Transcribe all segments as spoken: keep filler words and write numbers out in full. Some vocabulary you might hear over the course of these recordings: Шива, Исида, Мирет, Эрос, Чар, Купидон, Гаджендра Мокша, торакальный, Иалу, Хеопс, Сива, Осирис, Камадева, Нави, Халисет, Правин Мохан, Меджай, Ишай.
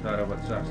Старого царства.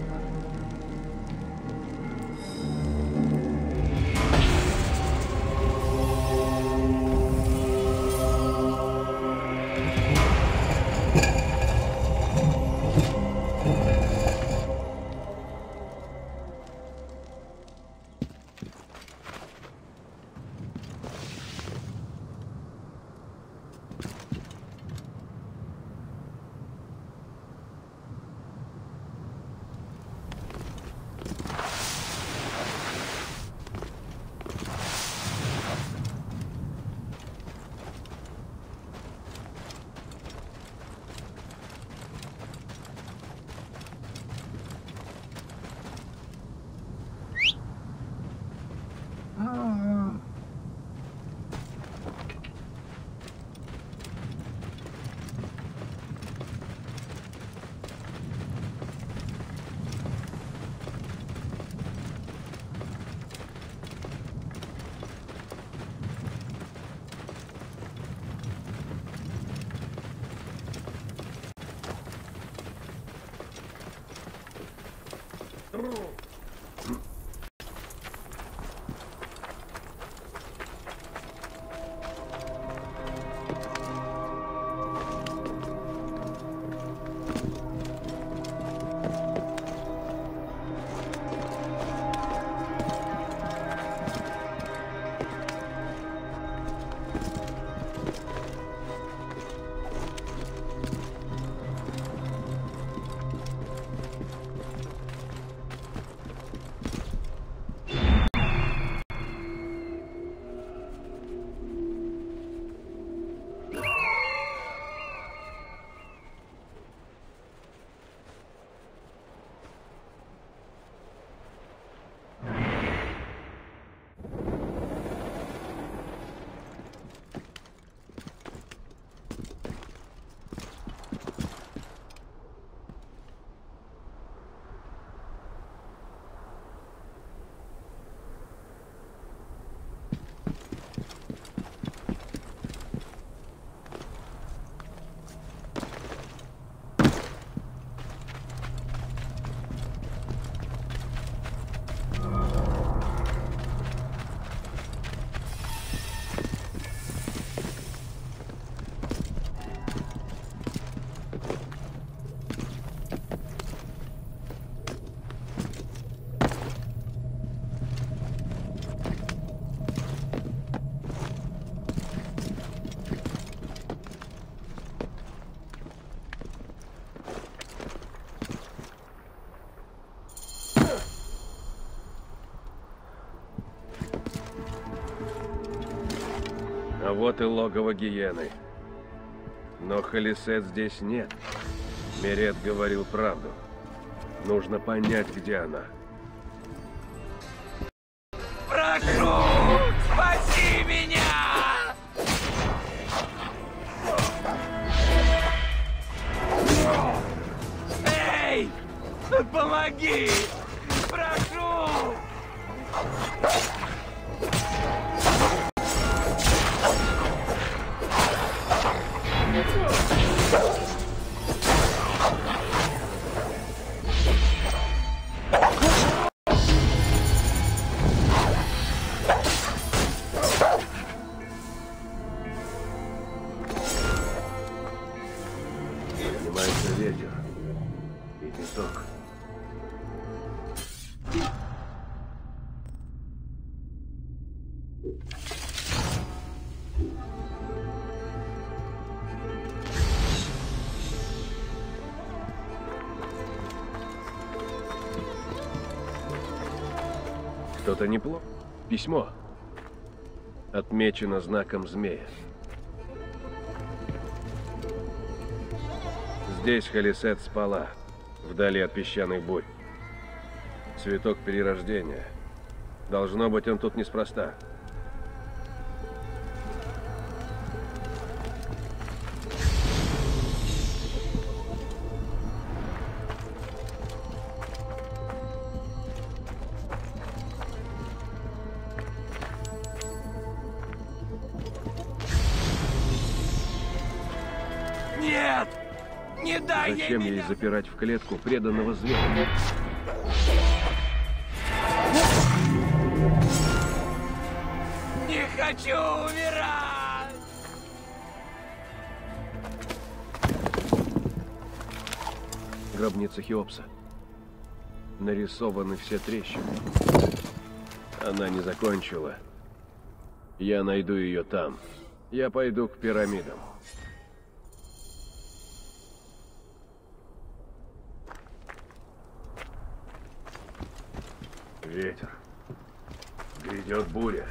Вот и логово гиены. Но Халисет здесь нет. Мирет говорил правду. Нужно понять, где она. Прошу! Спаси меня! Помоги! Прошу! Что-то неплохо. Письмо. Отмечено знаком змея. Здесь Халисет спала, вдали от песчаных бурь. Цветок перерождения. Должно быть, он тут неспроста. Зачем ей запирать в клетку преданного зверя? Не хочу умирать! Гробница Хеопса. Нарисованы все трещины. Она не закончила. Я найду ее там. Я пойду к пирамидам. Ветер. Грядет буря.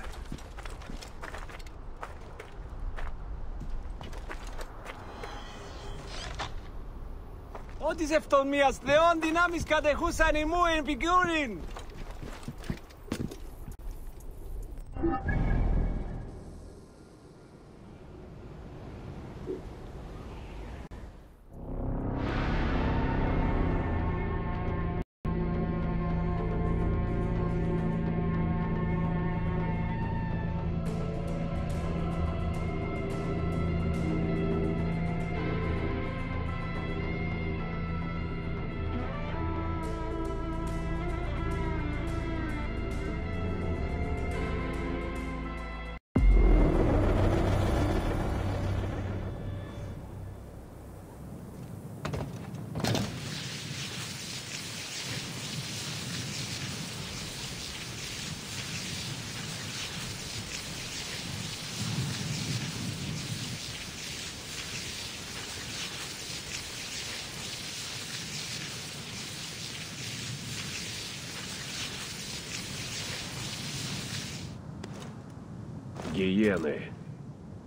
Гиены.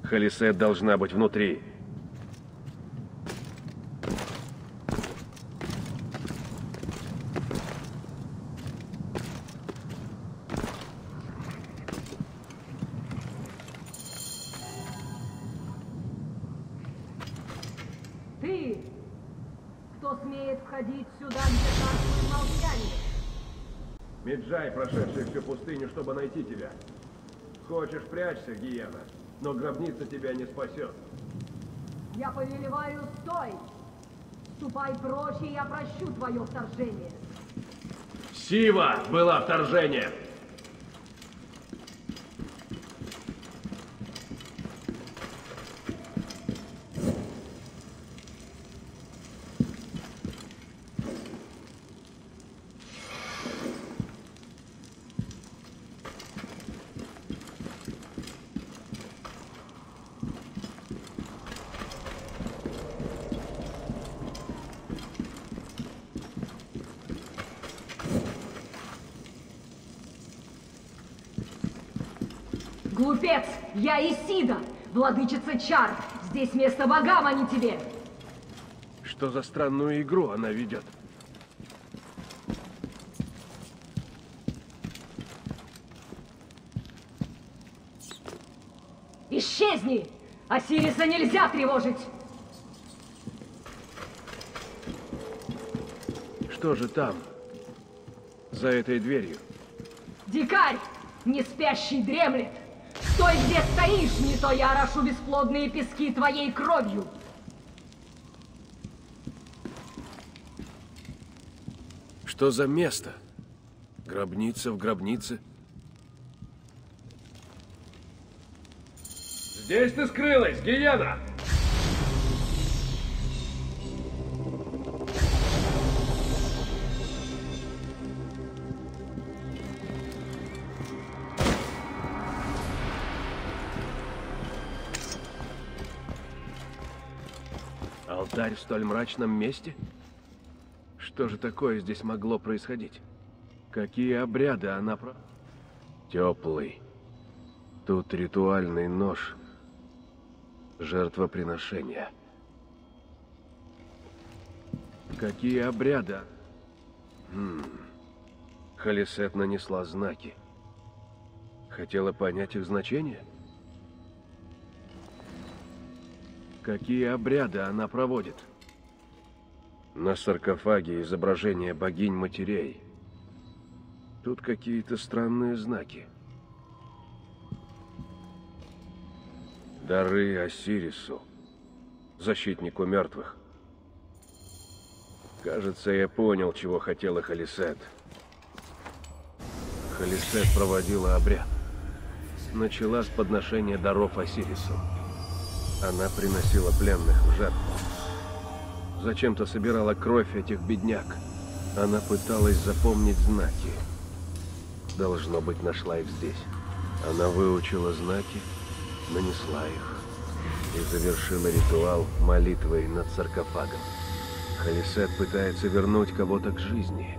Халисет должна быть внутри. Ты, кто смеет входить сюда, где нас не молчали? Меджай, прошедший всю пустыню, чтобы найти тебя. Хочешь, прячься, гиена, но гробница тебя не спасет. Я повелеваю, стой! Ступай прочь, и я прощу твое вторжение. Сива была вторжение! Глупец, я Исида, владычица Чар. Здесь место богам, а не тебе. Что за странную игру она ведет? Исчезни! Осириса нельзя тревожить! Что же там, за этой дверью? Дикарь, не спящий, дремлет. Стой, где стоишь, не то я орошу бесплодные пески твоей кровью. Что за место? Гробница в гробнице. Здесь ты скрылась, гиена! Алтарь в столь мрачном месте? Что же такое здесь могло происходить? Какие обряды она про... Теплый. Тут ритуальный нож. Жертвоприношение. Какие обряды? Хм. Халисет нанесла знаки. Хотела понять их значение? Какие обряды она проводит? На саркофаге изображение богинь-матерей. Тут какие-то странные знаки. Дары Осирису, защитнику мертвых. Кажется, я понял, чего хотела Халисет. Халисет проводила обряд. Начала с подношения даров Осирису. Она приносила пленных в жертву. Зачем-то собирала кровь этих бедняк. Она пыталась запомнить знаки. Должно быть, нашла их здесь. Она выучила знаки, нанесла их и завершила ритуал молитвой над саркофагом. Халисет пытается вернуть кого-то к жизни.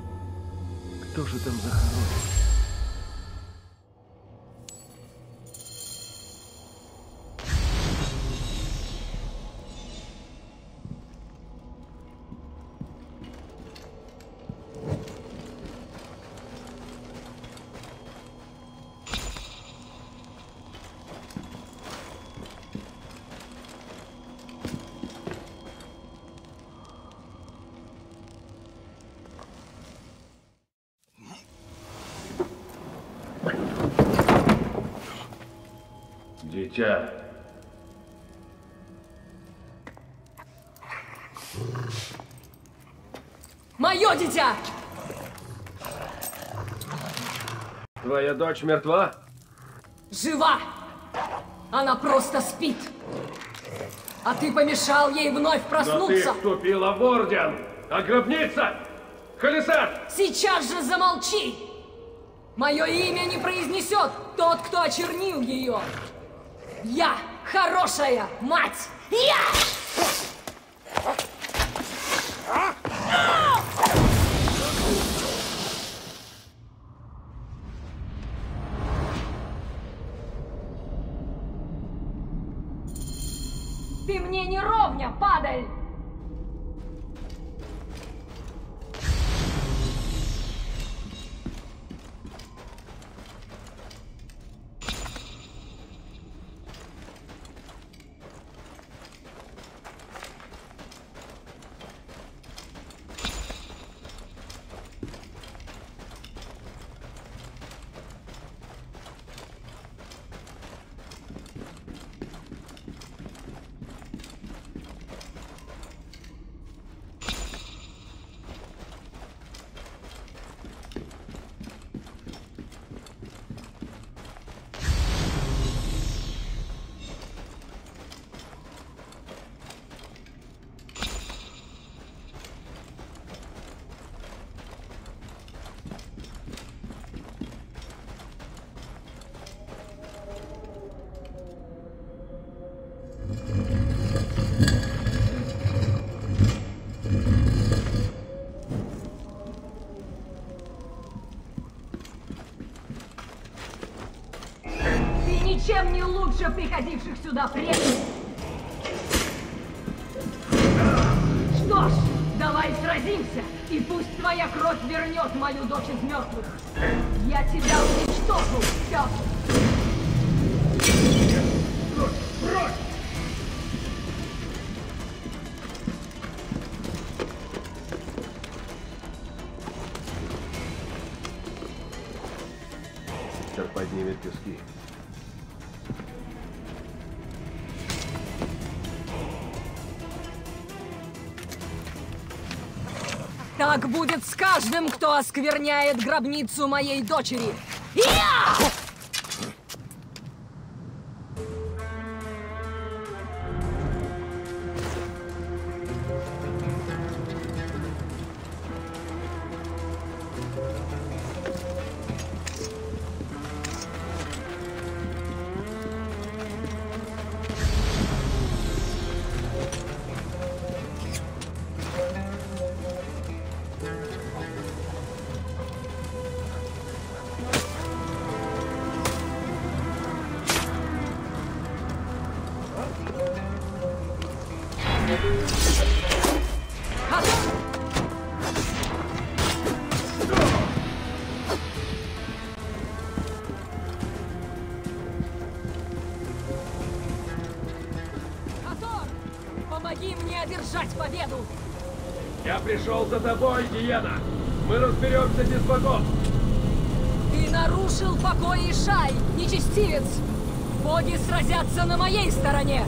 Кто же там захоронен? Дитя. Мое дитя! Твоя дочь мертва? Жива! Она просто спит! А ты помешал ей вновь проснуться! Но ты вступила в орден! А гробница! Халисет! Сейчас же замолчи! Мое имя не произнесет тот, кто очернил ее! Я хорошая мать! Я! Ты мне не ровня, падаль! Чем не лучше приходивших сюда предков. Что ж, давай сразимся, и пусть твоя кровь вернет мою дочь из мертвых. Я тебя уничтожу, Хеопс. поднимет пески. Так будет с каждым, кто оскверняет гробницу моей дочери. Я! Пришел за тобой, Гиена! Мы разберемся без богов! Ты нарушил покой Ишай, нечестивец! Боги сразятся на моей стороне!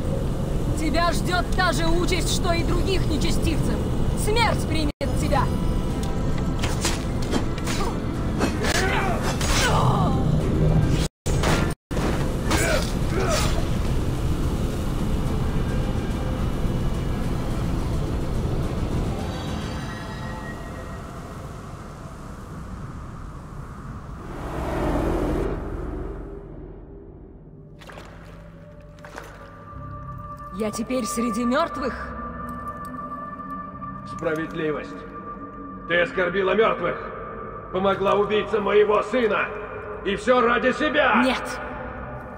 Тебя ждет та же участь, что и других нечестивцев! Смерть примет тебя! Я теперь среди мертвых? Справедливость. Ты оскорбила мертвых, помогла убийцам моего сына, и все ради себя. Нет,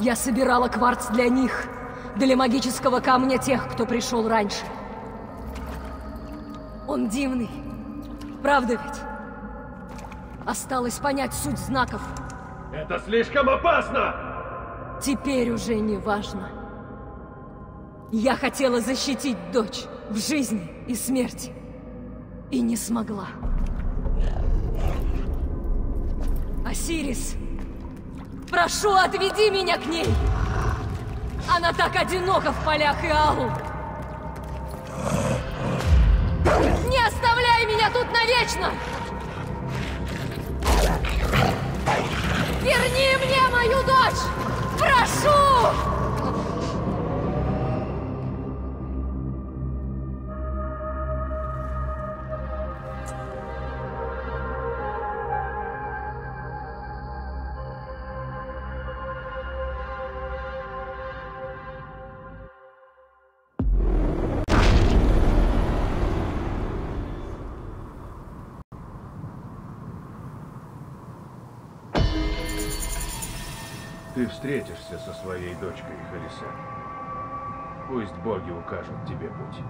я собирала кварц для них, для магического камня тех, кто пришел раньше. Он дивный, правда ведь? Осталось понять суть знаков. Это слишком опасно. Теперь уже не важно. Я хотела защитить дочь в жизни и смерти, и не смогла. Осирис, прошу, отведи меня к ней! Она так одинока в полях Иалу! Не оставляй меня тут навечно! Верни мне мою дочь! Прошу! Ты встретишься со своей дочкой, Халисет. Пусть боги укажут тебе путь.